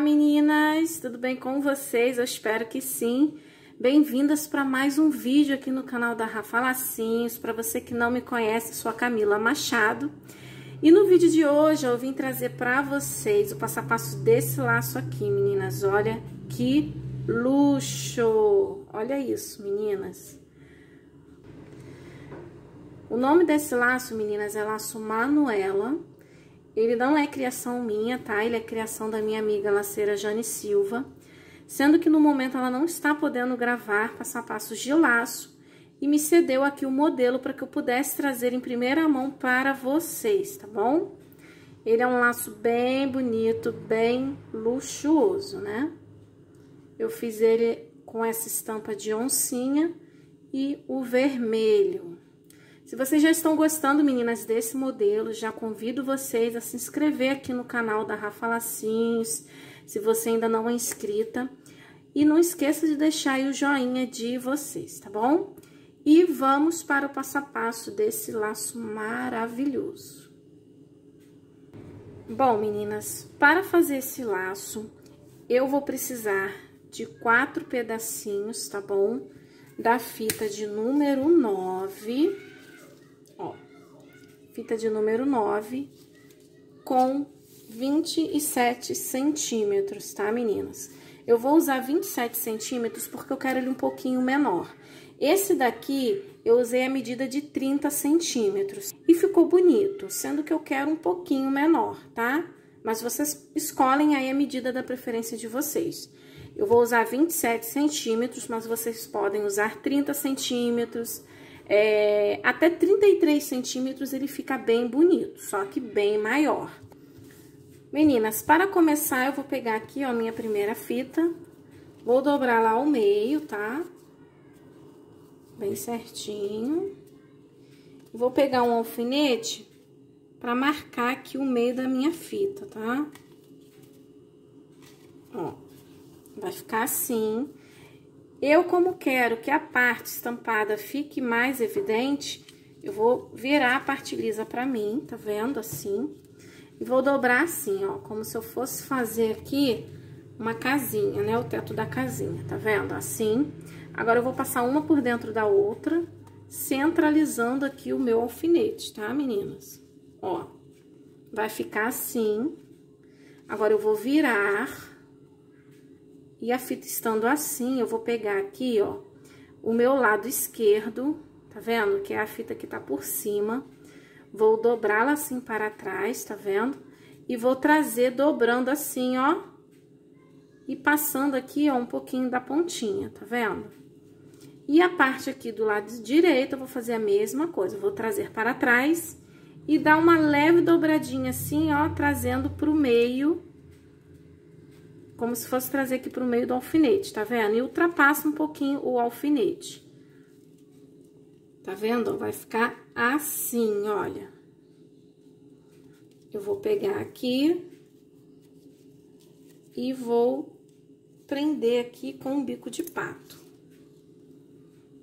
Olá, meninas! Tudo bem com vocês? Eu espero que sim. Bem-vindas para mais um vídeo aqui no canal da Rafa Lacinhos. Para você que não me conhece, sou a Camila Machado. E no vídeo de hoje eu vim trazer para vocês o passo a passo desse laço aqui, meninas. Olha que luxo! Olha isso, meninas! O nome desse laço, meninas, é laço Manuela. Ele não é criação minha, tá? Ele é criação da minha amiga laceira Jane Silva. Sendo que no momento ela não está podendo gravar passo a passo de laço. E me cedeu aqui o modelo para que eu pudesse trazer em primeira mão para vocês, tá bom? Ele é um laço bem bonito, bem luxuoso, né? Eu fiz ele com essa estampa de oncinha e o vermelho. Se vocês já estão gostando, meninas, desse modelo, já convido vocês a se inscrever aqui no canal da Rafa Lacinhos, se você ainda não é inscrita. E não esqueça de deixar aí o joinha de vocês, tá bom? E vamos para o passo a passo desse laço maravilhoso. Bom, meninas, para fazer esse laço, eu vou precisar de 4 pedacinhos, tá bom? Da fita de número 9... Ó, fita de número 9 com 27 centímetros, tá, meninas? Eu vou usar 27 centímetros porque eu quero ele um pouquinho menor. Esse daqui eu usei a medida de 30 centímetros e ficou bonito, sendo que eu quero um pouquinho menor, tá? Mas vocês escolhem aí a medida da preferência de vocês. Eu vou usar 27 centímetros, mas vocês podem usar 30 centímetros... até 33 centímetros ele fica bem bonito, só que bem maior. Meninas, para começar, eu vou pegar aqui, ó, minha primeira fita. Vou dobrar lá ao meio, tá? Bem certinho. Vou pegar um alfinete pra marcar aqui o meio da minha fita, tá? Ó, vai ficar assim. Eu, como quero que a parte estampada fique mais evidente, eu vou virar a parte lisa pra mim, tá vendo? Assim. E vou dobrar assim, ó, como se eu fosse fazer aqui uma casinha, né? O teto da casinha, tá vendo? Assim. Agora, eu vou passar uma por dentro da outra, centralizando aqui o meu alfinete, tá, meninas? Ó, vai ficar assim. Agora, eu vou virar... E a fita estando assim, eu vou pegar aqui, ó, o meu lado esquerdo, tá vendo? Que é a fita que tá por cima. Vou dobrá-la assim para trás, tá vendo? E vou trazer dobrando assim, ó. E passando aqui, ó, um pouquinho da pontinha, tá vendo? E a parte aqui do lado direito, eu vou fazer a mesma coisa. Eu vou trazer para trás e dar uma leve dobradinha assim, ó, trazendo pro meio... Como se fosse trazer aqui pro meio do alfinete, tá vendo? E ultrapassa um pouquinho o alfinete. Tá vendo? Vai ficar assim, olha. Eu vou pegar aqui e vou prender aqui com um bico de pato.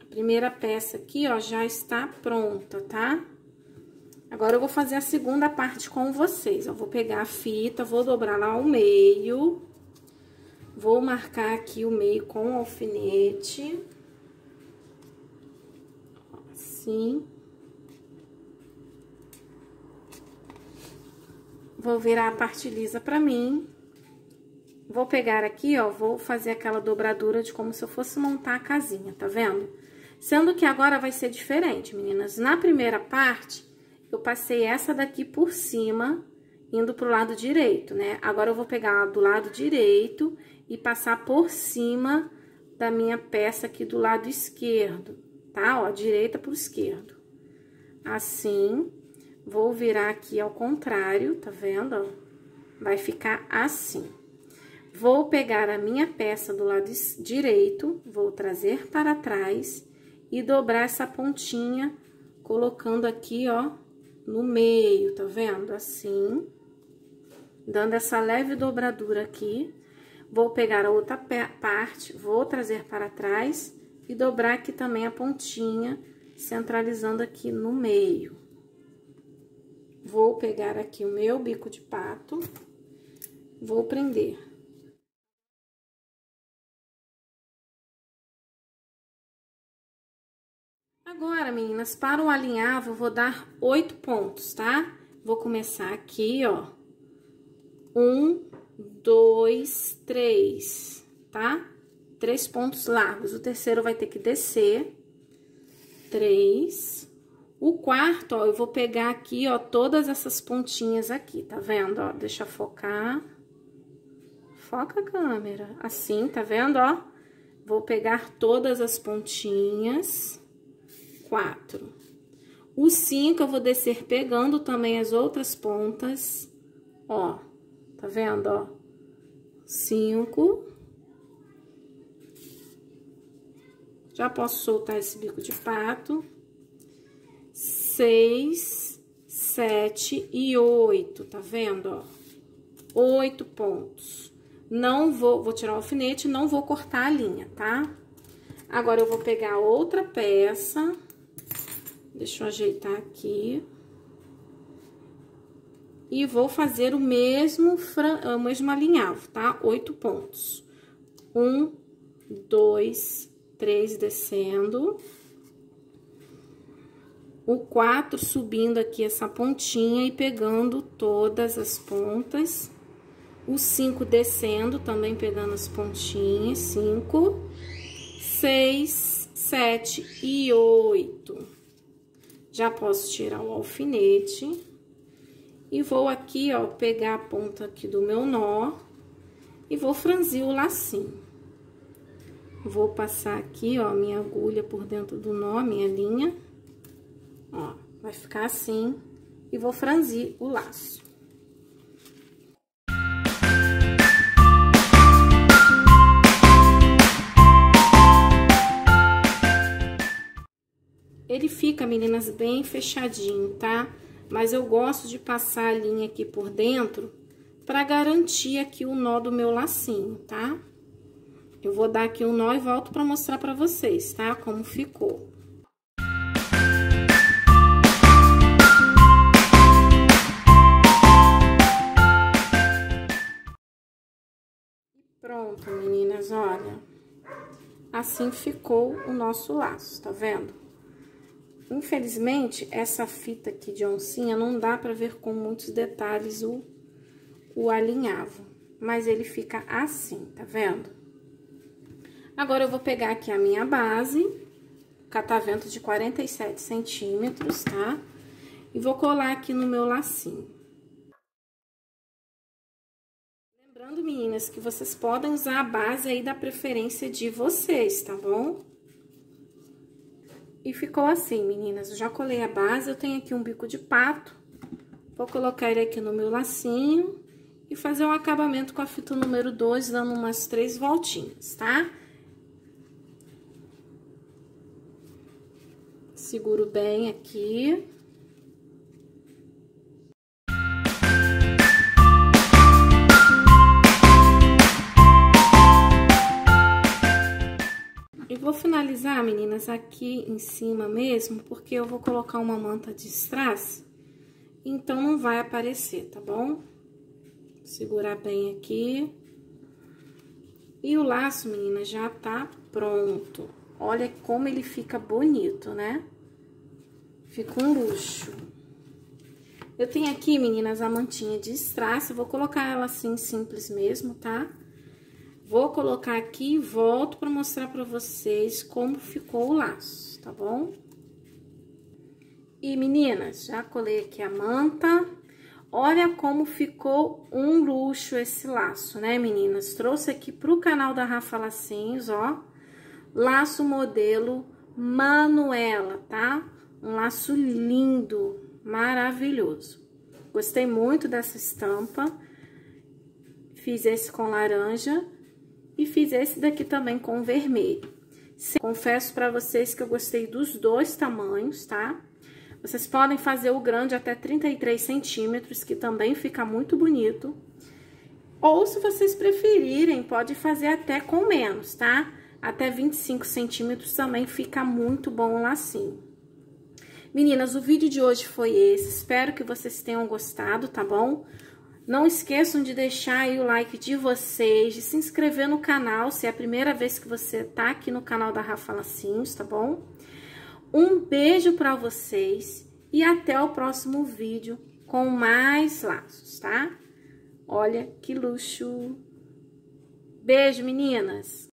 A primeira peça aqui, ó, já está pronta, tá? Agora, eu vou fazer a segunda parte com vocês. Eu vou pegar a fita, vou dobrar lá ao meio... Vou marcar aqui o meio com o alfinete, assim. Vou virar a parte lisa pra mim. Vou pegar aqui, ó, vou fazer aquela dobradura de como se eu fosse montar a casinha, tá vendo? Sendo que agora vai ser diferente, meninas. Na primeira parte, eu passei essa daqui por cima, indo pro lado direito, né? Agora, eu vou pegar do lado direito... E passar por cima da minha peça aqui do lado esquerdo, tá? Ó, direita pro esquerdo. Assim, vou virar aqui ao contrário, tá vendo? Vai ficar assim. Vou pegar a minha peça do lado direito, vou trazer para trás e dobrar essa pontinha, colocando aqui, ó, no meio, tá vendo? Assim, dando essa leve dobradura aqui. Vou pegar a outra parte, vou trazer para trás e dobrar aqui também a pontinha, centralizando aqui no meio. Vou pegar aqui o meu bico de pato, vou prender agora, meninas, para o alinhavo, eu vou dar 8 pontos, tá? Vou começar aqui, ó. 1, 2, 3, tá? 3 pontos largos. O terceiro vai ter que descer. 3. O quarto, ó, eu vou pegar aqui, ó, todas essas pontinhas aqui, tá vendo? Ó, deixa eu focar. Foca a câmera. Assim, tá vendo, ó? Vou pegar todas as pontinhas. 4. O 5, eu vou descer pegando também as outras pontas, ó. Tá vendo, ó? 5. Já posso soltar esse bico de pato. 6, 7 e 8, tá vendo, ó? 8 pontos. Não vou... Vou tirar o alfinete, não vou cortar a linha, tá? Agora, eu vou pegar outra peça. Deixa eu ajeitar aqui. E vou fazer o mesmo, alinhavo, tá? 8 pontos. 1, 2, 3, descendo. O 4, subindo aqui essa pontinha e pegando todas as pontas. O 5, descendo, também pegando as pontinhas. 5, 6, 7 e 8. Já posso tirar o alfinete. E vou aqui, ó, pegar a ponta aqui do meu nó e vou franzir o lacinho. Vou passar aqui, ó, minha agulha por dentro do nó, minha linha. Ó, vai ficar assim e vou franzir o laço. Ele fica, meninas, bem fechadinho, tá? Mas eu gosto de passar a linha aqui por dentro pra garantir aqui o nó do meu lacinho, tá? Eu vou dar aqui um nó e volto pra mostrar pra vocês, tá? Como ficou. Pronto, meninas, olha. Assim ficou o nosso laço, tá vendo? Infelizmente, essa fita aqui de oncinha não dá pra ver com muitos detalhes o alinhavo, mas ele fica assim, tá vendo? Agora, eu vou pegar aqui a minha base, catavento de 47 centímetros, tá? E vou colar aqui no meu lacinho. Lembrando, meninas, que vocês podem usar a base aí da preferência de vocês, tá bom? E ficou assim, meninas. Eu já colei a base, eu tenho aqui um bico de pato. Vou colocar ele aqui no meu lacinho e fazer um acabamento com a fita número 2, dando umas 3 voltinhas, tá? Seguro bem aqui. Vou finalizar, meninas, aqui em cima mesmo, porque eu vou colocar uma manta de strass, então não vai aparecer, tá bom? Segurar bem aqui. E o laço, meninas, já tá pronto. Olha como ele fica bonito, né? Fica um luxo. Eu tenho aqui, meninas, a mantinha de strass, eu vou colocar ela assim, simples mesmo, tá? Vou colocar aqui e volto pra mostrar pra vocês como ficou o laço, tá bom? E, meninas, já colei aqui a manta. Olha como ficou um luxo esse laço, né, meninas? Trouxe aqui pro canal da Rafa Lacinhos, ó. Laço modelo Manuela, tá? Um laço lindo, maravilhoso. Gostei muito dessa estampa. Fiz esse com laranja. E fiz esse daqui também com vermelho. Confesso pra vocês que eu gostei dos 2 tamanhos, tá? Vocês podem fazer o grande até 33 centímetros, que também fica muito bonito. Ou, se vocês preferirem, pode fazer até com menos, tá? Até 25 centímetros também fica muito bom o lacinho. Meninas, o vídeo de hoje foi esse. Espero que vocês tenham gostado, tá bom? Não esqueçam de deixar aí o like de vocês, de se inscrever no canal, se é a primeira vez que você tá aqui no canal da Rafa Lacinhos, tá bom? Um beijo para vocês e até o próximo vídeo com mais laços, tá? Olha que luxo! Beijo, meninas!